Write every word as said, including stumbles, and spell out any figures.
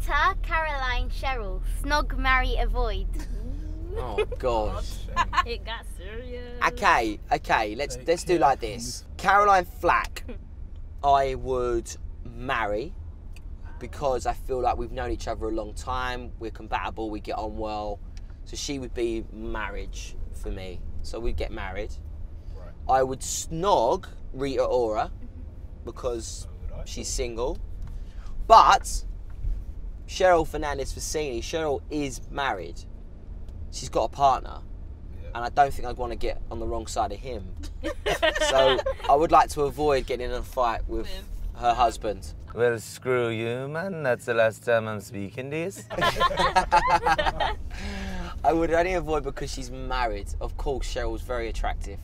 Rita, Caroline, Cheryl, Snog Marry Avoid. Oh God! It got serious. Okay, okay, let's let's do like this. Caroline Flack, I would marry because I feel like we've known each other a long time. We're compatible. We get on well. So she would be marriage for me. So we'd get married. Right. I would snog Rita Ora because she's single. But Cheryl Fernandez-Fasini, Cheryl is married. She's got a partner. Yeah. And I don't think I'd want to get on the wrong side of him. So I would like to avoid getting in a fight with her husband. Well, screw you, man. That's the last time I'm speaking this. I would only avoid because she's married. Of course, Cheryl's very attractive.